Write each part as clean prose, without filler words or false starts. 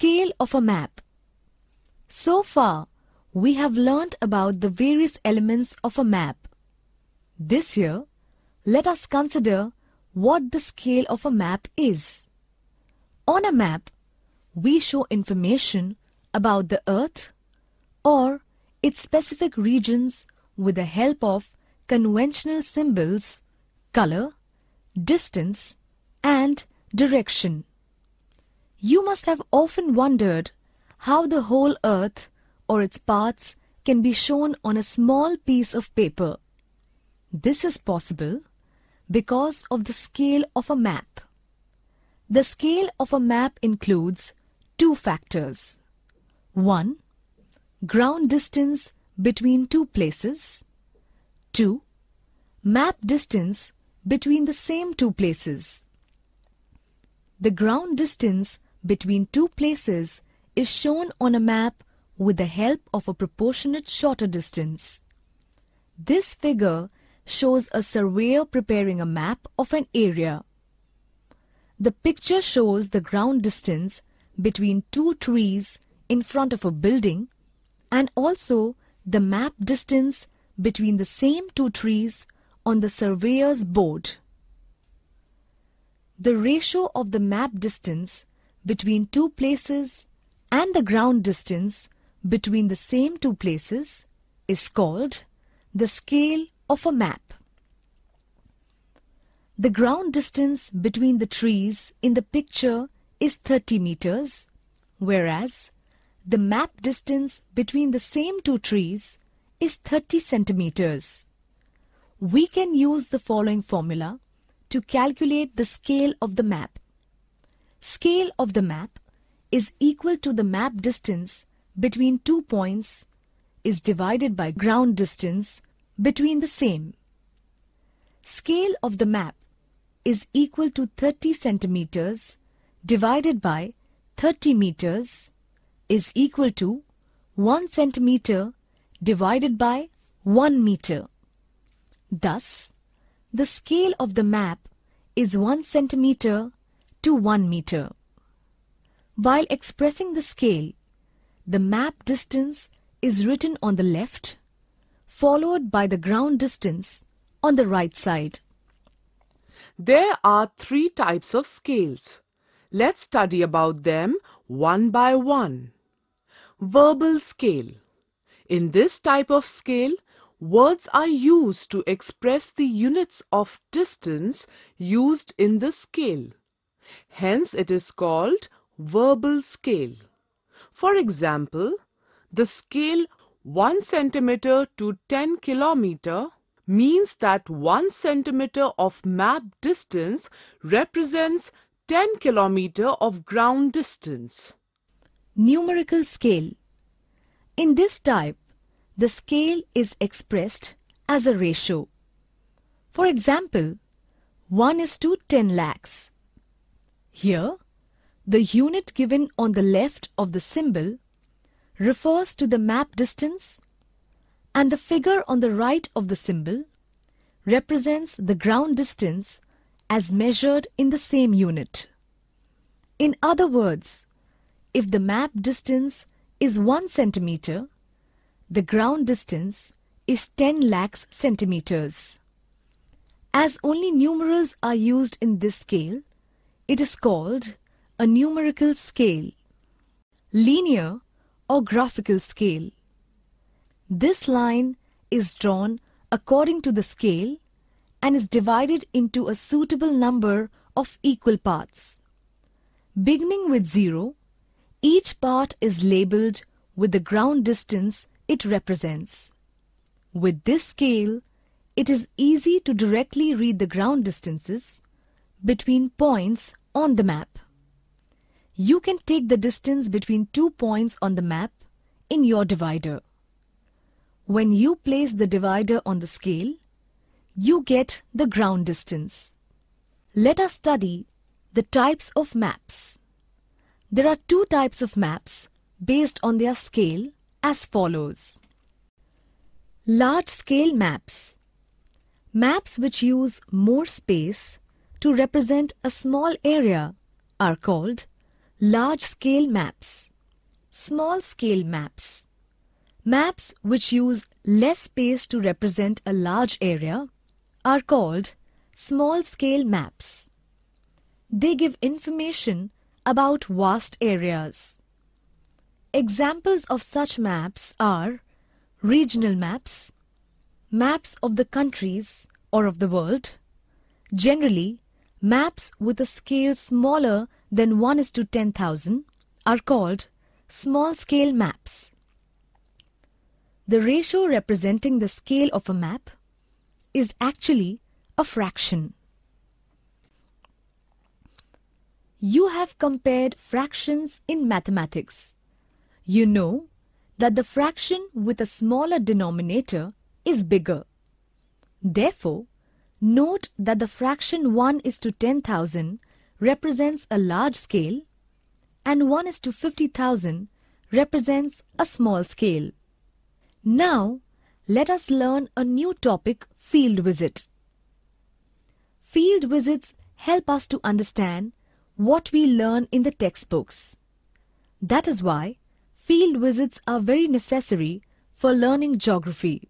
scale of a map. So far, we have learnt about the various elements of a map. This year, let us consider what the scale of a map is. On a map, we show information about the Earth or its specific regions with the help of conventional symbols, color, distance, and direction. You must have often wondered how the whole Earth or its parts can be shown on a small piece of paper. This is possible because of the scale of a map. The scale of a map includes two factors. 1. Ground distance between two places. 2. Map distance between the same two places. The ground distance between two places is shown on a map with the help of a proportionate shorter distance. This figure shows a surveyor preparing a map of an area. The picture shows the ground distance between two trees in front of a building and also the map distance between the same two trees on the surveyor's board. The ratio of the map distance between two places and the ground distance between the same two places is called the scale of a map. The ground distance between the trees in the picture is 30 meters, whereas the map distance between the same two trees is 30 centimeters. We can use the following formula to calculate the scale of the map. Scale of the map is equal to the map distance between two points is divided by ground distance between the same. Scale of the map is equal to 30 centimeters divided by 30 meters is equal to 1 centimeter divided by 1 meter. Thus, the scale of the map is 1 centimeter to 1 meter. While expressing the scale, the map distance is written on the left, followed by the ground distance on the right side. There are three types of scales. Let's study about them one by one. Verbal scale. In this type of scale, words are used to express the units of distance used in the scale. Hence, it is called verbal scale. For example, the scale 1 centimeter to 10 kilometer means that 1 centimeter of map distance represents 10 kilometer of ground distance. Numerical scale. In this type, the scale is expressed as a ratio. For example, 1:10 lakhs. Here, the unit given on the left of the symbol refers to the map distance, and the figure on the right of the symbol represents the ground distance as measured in the same unit. In other words, if the map distance is 1 centimeter, the ground distance is 10 lakhs centimeters. As only numerals are used in this scale, it is called a numerical scale, linear or graphical scale. This line is drawn according to the scale and is divided into a suitable number of equal parts. Beginning with 0, each part is labelled with the ground distance it represents. With this scale, it is easy to directly read the ground distances between points on the map. You can take the distance between two points on the map in your divider. When you place the divider on the scale, you get the ground distance. Let us study the types of maps. There are two types of maps based on their scale as follows. Large-scale maps. Maps which use more space to represent a small area are called Large-scale maps, small-scale maps, maps which use less space to represent a large area are called small-scale maps. They give information about vast areas. Examples of such maps are regional maps, maps of the countries or of the world, generally maps with a scale smaller then 1:10,000 are called small-scale maps. The ratio representing the scale of a map is actually a fraction. You have compared fractions in mathematics. You know that the fraction with a smaller denominator is bigger. Therefore, note that the fraction 1:10,000 represents a large scale and 1:50,000 represents a small scale. Now, let us learn a new topic, field visit. Field visits help us to understand what we learn in the textbooks. That is why field visits are very necessary for learning geography.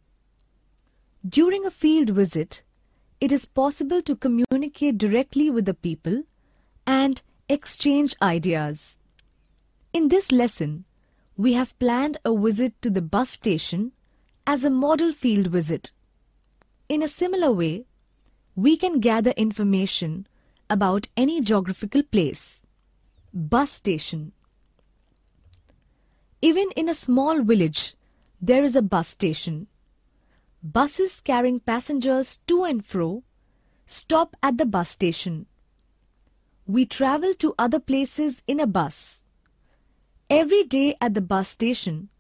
During a field visit, it is possible to communicate directly with the people and exchange ideas. In this lesson, we have planned a visit to the bus station as a model field visit. In a similar way, we can gather information about any geographical place. Bus station. Even in a small village, there is a bus station. Buses carrying passengers to and fro stop at the bus station. We travel to other places in a bus. Every day at the bus station,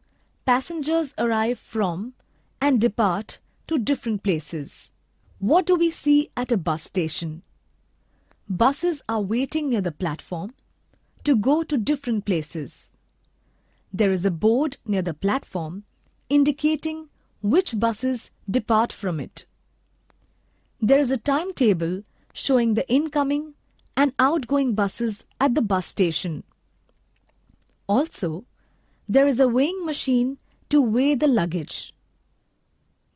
passengers arrive from and depart to different places. What do we see at a bus station? Buses are waiting near the platform to go to different places. There is a board near the platform indicating which buses depart from it. There is a timetable showing the incoming and outgoing buses at the bus station. Also, there is a weighing machine to weigh the luggage.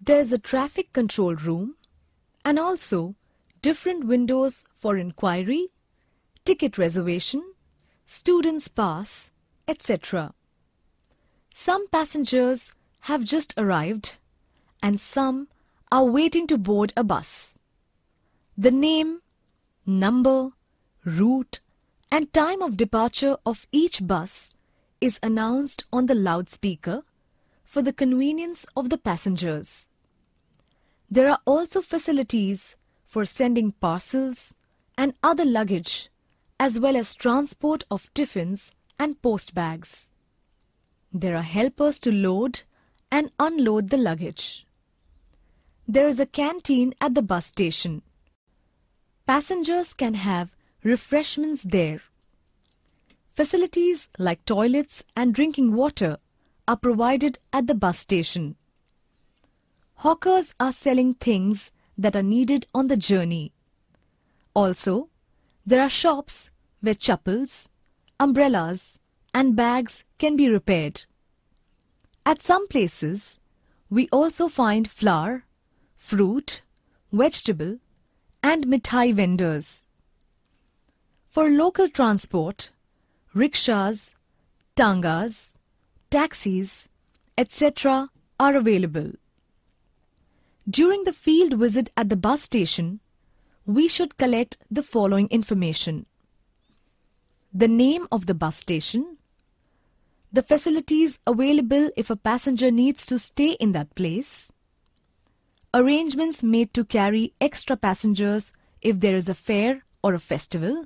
There is a traffic control room and also different windows for inquiry, ticket reservation, students' pass, etc. Some passengers have just arrived and some are waiting to board a bus. The name, number, route and time of departure of each bus is announced on the loudspeaker for the convenience of the passengers. There are also facilities for sending parcels and other luggage as well as transport of tiffins and post bags. There are helpers to load and unload the luggage. There is a canteen at the bus station. Passengers can have refreshments there. Facilities like toilets and drinking water are provided at the bus station. Hawkers are selling things that are needed on the journey. Also, there are shops where chappals, umbrellas and bags can be repaired. At some places, we also find flour, fruit, vegetable and mithai vendors. For local transport, rickshaws, tangas, taxis, etc. are available. During the field visit at the bus station, we should collect the following information. The name of the bus station, the facilities available if a passenger needs to stay in that place, arrangements made to carry extra passengers if there is a fair or a festival,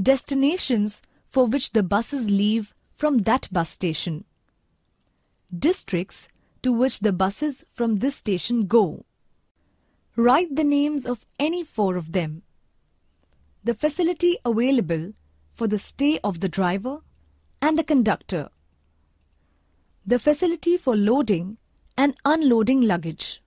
destinations for which the buses leave from that bus station, districts to which the buses from this station go. Write the names of any four of them. The facility available for the stay of the driver and the conductor. The facility for loading and unloading luggage.